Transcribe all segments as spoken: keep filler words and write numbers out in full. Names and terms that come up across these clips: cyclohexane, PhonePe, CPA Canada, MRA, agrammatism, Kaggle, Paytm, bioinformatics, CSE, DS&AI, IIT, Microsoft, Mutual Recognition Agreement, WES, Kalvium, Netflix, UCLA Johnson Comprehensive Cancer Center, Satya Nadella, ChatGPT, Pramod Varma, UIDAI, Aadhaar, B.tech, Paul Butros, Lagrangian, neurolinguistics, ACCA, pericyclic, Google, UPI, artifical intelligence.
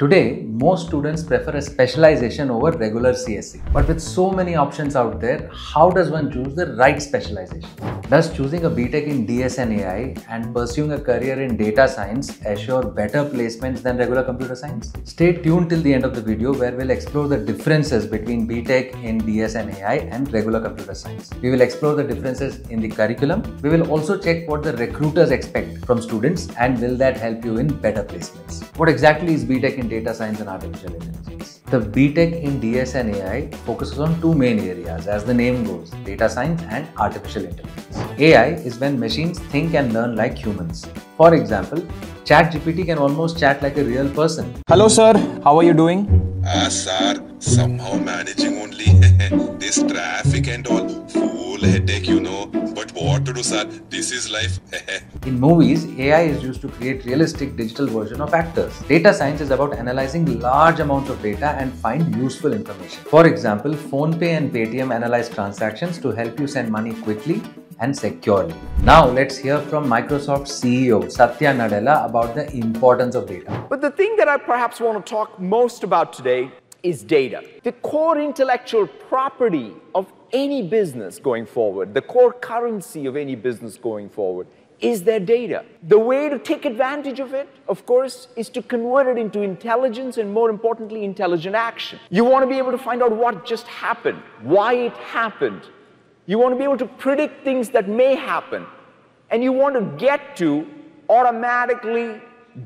Today, most students prefer a specialization over regular C S E. But with so many options out there, how does one choose the right specialization? Thus, choosing a B.tech in D S and A I and pursuing a career in data science assure better placements than regular computer science? Stay tuned till the end of the video where we'll explore the differences between B.tech in D S and A I and regular computer science. We will explore the differences in the curriculum. We will also check what the recruiters expect from students and will that help you in better placements. What exactly is B.tech in data science and artificial intelligence? The B.tech in D S and A I focuses on two main areas, as the name goes, data science and artificial intelligence. A I is when machines think and learn like humans. For example, ChatGPT can almost chat like a real person. Hello sir, how are you doing? Ah sir, somehow managing only. This traffic and all, full headache you know. But what to do sir, this is life. In movies, A I is used to create realistic digital version of actors. Data science is about analyzing large amounts of data and find useful information. For example, PhonePe and Paytm analyze transactions to help you send money quickly and securely. Now let's hear from Microsoft C E O Satya Nadella about the importance of data. But the thing that I perhaps want to talk most about today is data. The core intellectual property of any business going forward, the core currency of any business going forward, is their data. The way to take advantage of it, of course, is to convert it into intelligence and, more importantly, intelligent action. You want to be able to find out what just happened, why it happened. You want to be able to predict things that may happen. And you want to get to automatically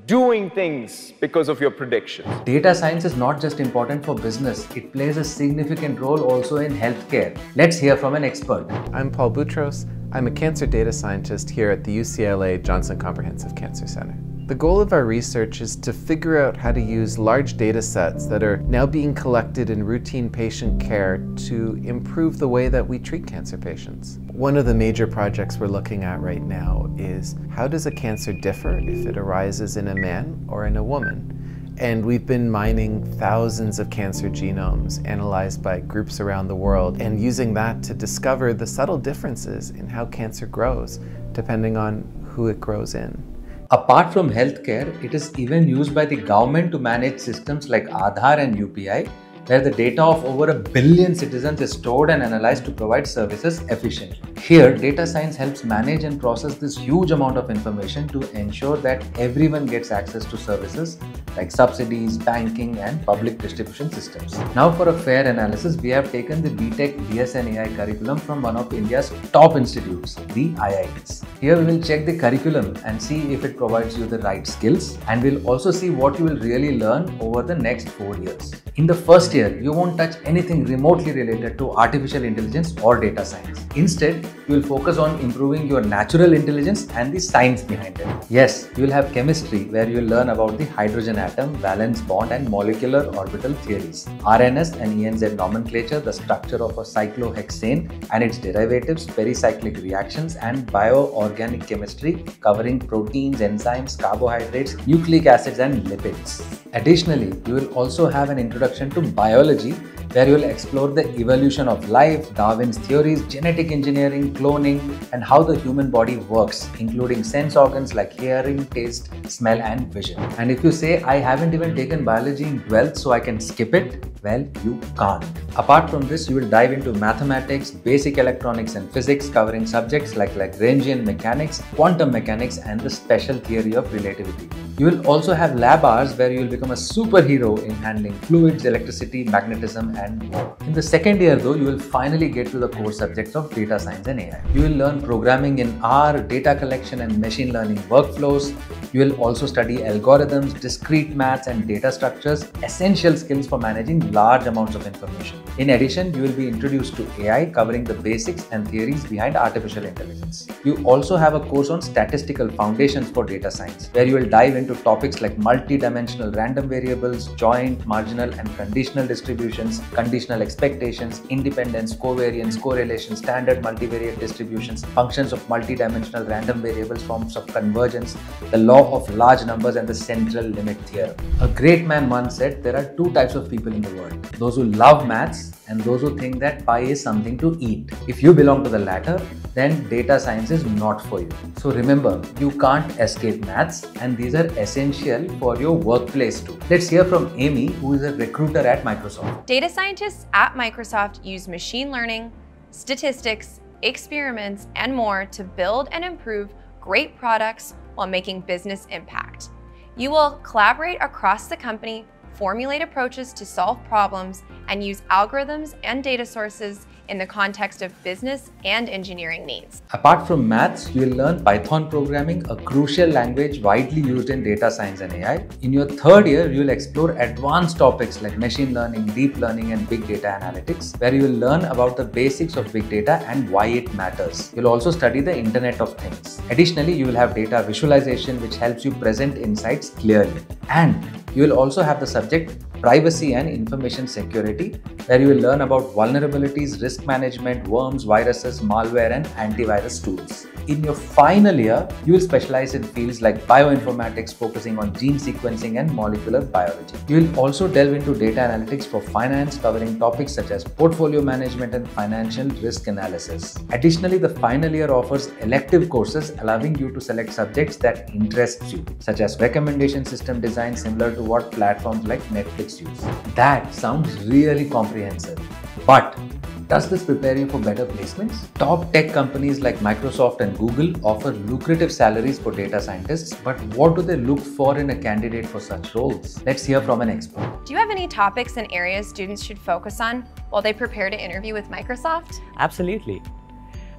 doing things because of your predictions. Data science is not just important for business, it plays a significant role also in healthcare. Let's hear from an expert. I'm Paul Butros. I'm a cancer data scientist here at the U C L A Johnson Comprehensive Cancer Center. The goal of our research is to figure out how to use large data sets that are now being collected in routine patient care to improve the way that we treat cancer patients. One of the major projects we're looking at right now is how does a cancer differ if it arises in a man or in a woman? And we've been mining thousands of cancer genomes analyzed by groups around the world and using that to discover the subtle differences in how cancer grows depending on who it grows in. Apart from healthcare, it is even used by the government to manage systems like Aadhaar and U P I, where the data of over a billion citizens is stored and analyzed to provide services efficiently. Here, data science helps manage and process this huge amount of information to ensure that everyone gets access to services like subsidies, banking, and public distribution systems. Now, for a fair analysis, we have taken the B.tech D S and A I curriculum from one of India's top institutes, the I I Ts. Here, we will check the curriculum and see if it provides you the right skills, and we'll also see what you will really learn over the next four years. In the first year, you won't touch anything remotely related to artificial intelligence or data science. Instead, you will focus on improving your natural intelligence and the science behind it. Yes, you will have chemistry, where you will learn about the hydrogen atom, valence bond and molecular orbital theories, R N S and E N Z nomenclature, the structure of a cyclohexane and its derivatives, pericyclic reactions and bioorganic chemistry covering proteins, enzymes, carbohydrates, nucleic acids and lipids. Additionally, you will also have an introduction to biology, where you will explore the evolution of life, Darwin's theories, genetic engineering, cloning, and how the human body works, including sense organs like hearing, taste, smell, and vision. And if you say, I haven't even taken biology in twelfth, so I can skip it, well, you can't. Apart from this, you will dive into mathematics, basic electronics, and physics, covering subjects like Lagrangian mechanics, quantum mechanics, and the special theory of relativity. You will also have lab hours where you will become a superhero in handling fluids, electricity, magnetism, and more. In the second year though, you will finally get to the core subjects of data science and A I. You will learn programming in R, data collection and machine learning workflows. You will also study algorithms, discrete maths and data structures, essential skills for managing large amounts of information. In addition, you will be introduced to A I, covering the basics and theories behind artificial intelligence. You also have a course on statistical foundations for data science, where you will dive into topics like multidimensional random variables, joint, marginal and conditional distributions, conditional expectations, independence, covariance, correlation, standard multivariate distributions, functions of multidimensional random variables, forms of convergence, the law of large numbers and the central limit theorem. A great man once said, there are two types of people in the world, those who love maths and those who think that pie is something to eat. If you belong to the latter, then data science is not for you. So remember, you can't escape maths, and these are essential for your workplace too. Let's hear from Amy, who is a recruiter at Microsoft. Data scientists at Microsoft use machine learning, statistics, experiments, and more to build and improve great products while making business impact. You will collaborate across the company, formulate approaches to solve problems, and use algorithms and data sources in the context of business and engineering needs. Apart from maths, you'll learn Python programming, a crucial language widely used in data science and A I. In your third year, you'll explore advanced topics like machine learning, deep learning, and big data analytics, where you'll learn about the basics of big data and why it matters. You'll also study the Internet of Things. Additionally, you'll have data visualization, which helps you present insights clearly. And you'll also have the subject Privacy and Information Security, where you will learn about vulnerabilities, risk management, worms, viruses, malware, and antivirus tools. In your final year, you will specialize in fields like bioinformatics, focusing on gene sequencing and molecular biology. You will also delve into data analytics for finance, covering topics such as portfolio management and financial risk analysis. Additionally, the final year offers elective courses, allowing you to select subjects that interest you, such as recommendation system design, similar to what platforms like Netflix use. That sounds really comprehensive, but does this prepare you for better placements? Top tech companies like Microsoft and Google offer lucrative salaries for data scientists, but what do they look for in a candidate for such roles? Let's hear from an expert. Do you have any topics and areas students should focus on while they prepare to interview with Microsoft? Absolutely.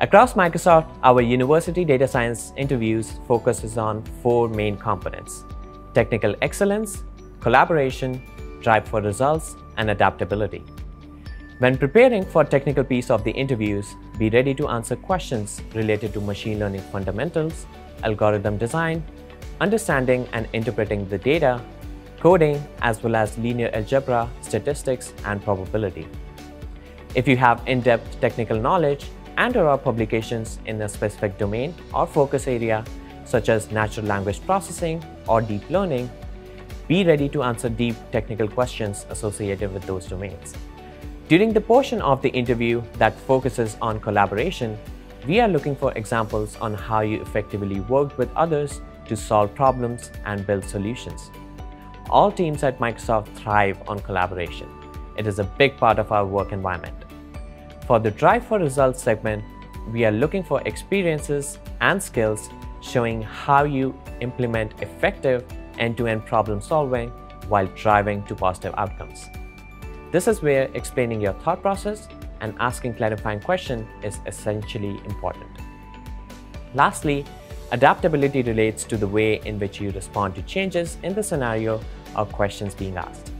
Across Microsoft, our university data science interviews focuses on four main components: technical excellence, collaboration, drive for results, and adaptability. When preparing for technical piece of the interviews, be ready to answer questions related to machine learning fundamentals, algorithm design, understanding and interpreting the data, coding, as well as linear algebra, statistics, and probability. If you have in-depth technical knowledge and/or publications in a specific domain or focus area, such as natural language processing or deep learning, be ready to answer deep technical questions associated with those domains. During the portion of the interview that focuses on collaboration, we are looking for examples on how you effectively worked with others to solve problems and build solutions. All teams at Microsoft thrive on collaboration. It is a big part of our work environment. For the Drive for Results segment, we are looking for experiences and skills showing how you implement effective end-to-end problem solving while driving to positive outcomes. This is where explaining your thought process and asking clarifying questions is essentially important. Lastly, adaptability relates to the way in which you respond to changes in the scenario or questions being asked,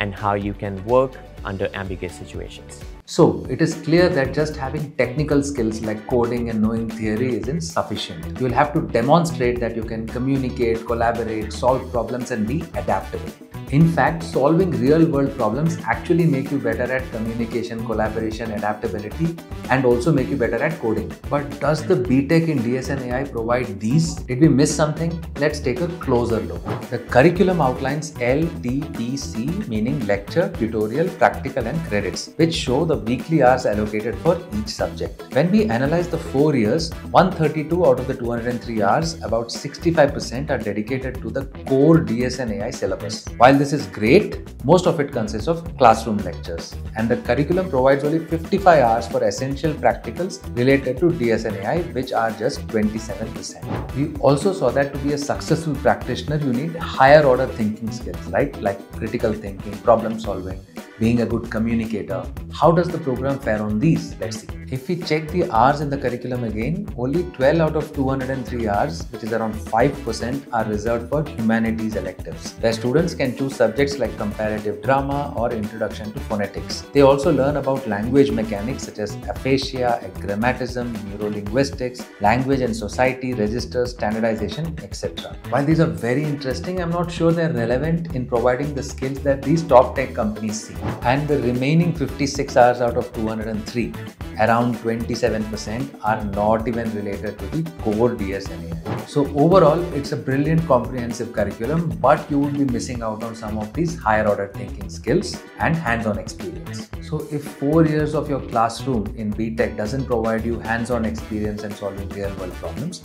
and how you can work under ambiguous situations. So, it is clear that just having technical skills like coding and knowing theory is insufficient. You will have to demonstrate that you can communicate, collaborate, solve problems, and be adaptable. In fact, solving real-world problems actually make you better at communication, collaboration, adaptability, and also make you better at coding. But does the B.tech in D S and A I provide these? Did we miss something? Let's take a closer look. The curriculum outlines L T P C, meaning lecture, tutorial, practical, and credits, which show the weekly hours allocated for each subject. When we analyze the four years, one hundred thirty-two out of the two hundred three hours, about sixty-five percent are dedicated to the core D S and A I syllabus. While While this is great, most of it consists of classroom lectures, and the curriculum provides only fifty-five hours for essential practicals related to D S and A I, which are just twenty-seven percent. We also saw that to be a successful practitioner, you need higher order thinking skills, right? Like critical thinking, problem solving, being a good communicator. How does the program fare on these? Let's see. If we check the hours in the curriculum again, only twelve out of two hundred three hours, which is around five percent, are reserved for humanities electives, where students can choose subjects like comparative drama or introduction to phonetics. They also learn about language mechanics such as aphasia, agrammatism, neurolinguistics, language and society, registers, standardization, et cetera. While these are very interesting, I'm not sure they're relevant in providing the skills that these top tech companies seek. And the remaining fifty-six hours out of two hundred three, around twenty-seven percent, are not even related to the core D S and A I. So overall, it's a brilliant comprehensive curriculum, but you would be missing out on some of these higher order thinking skills and hands-on experience. So if four years of your classroom in B.tech doesn't provide you hands-on experience and solving real-world problems,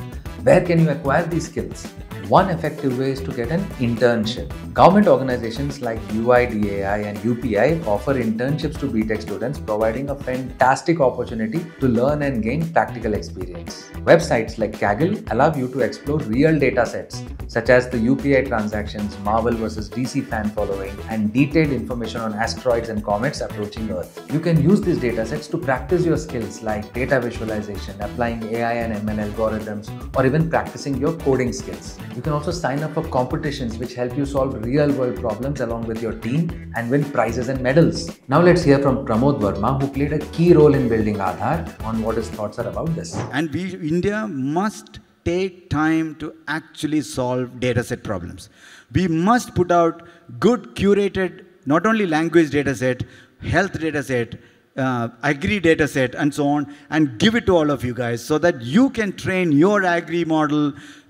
where can you acquire these skills? One effective way is to get an internship. Government organizations like U I D A I and U P I offer internships to B.tech students, providing a fantastic opportunity to learn and gain practical experience. Websites like Kaggle allow you to explore real data sets such as the U P I transactions, Marvel versus D C fan following, and detailed information on asteroids and comets approaching Earth. You can use these data sets to practice your skills like data visualization, applying A I and M L algorithms, or even practicing your coding skills. You can also sign up for competitions which help you solve real-world problems along with your team and win prizes and medals. Now let's hear from Pramod Varma, who played a key role in building Aadhaar, on what his thoughts are about this. And we, India must take time to actually solve dataset problems. We must put out good curated, not only language dataset, health dataset, Uh, agri data set and so on, and give it to all of you guys so that you can train your agri model,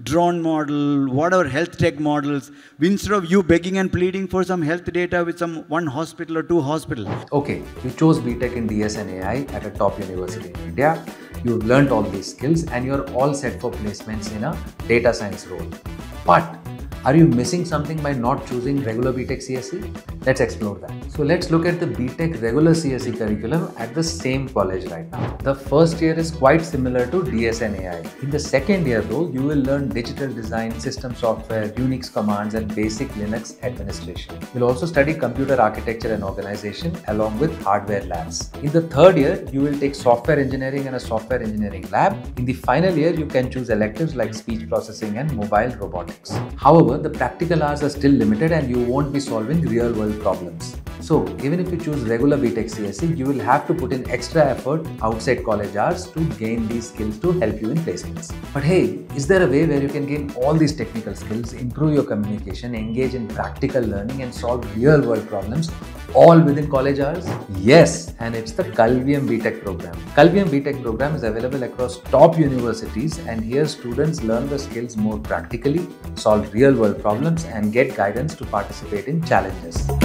drone model, whatever health tech models, instead of you begging and pleading for some health data with some one hospital or two hospitals. Okay, you chose B.tech in D S and A I at a top university in India. You've learned all these skills and you're all set for placements in a data science role. But are you missing something by not choosing regular B.tech C S E? Let's explore that. So let's look at the B.tech regular C S E curriculum at the same college right now. The first year is quite similar to D S and A I. In the second year though, you will learn digital design, system software, Unix commands, and basic Linux administration. You'll also study computer architecture and organization along with hardware labs. In the third year, you will take software engineering and a software engineering lab. In the final year, you can choose electives like speech processing and mobile robotics. However, the practical hours are still limited and you won't be solving real-world problems. So, even if you choose regular B.tech C S E, you will have to put in extra effort outside college hours to gain these skills to help you in placements. But hey, is there a way where you can gain all these technical skills, improve your communication, engage in practical learning, and solve real-world problems all within college hours? Yes, and it's the Kalvium B.tech program. Kalvium B.tech program is available across top universities, and here students learn the skills more practically, solve real-world problems, and get guidance to participate in challenges.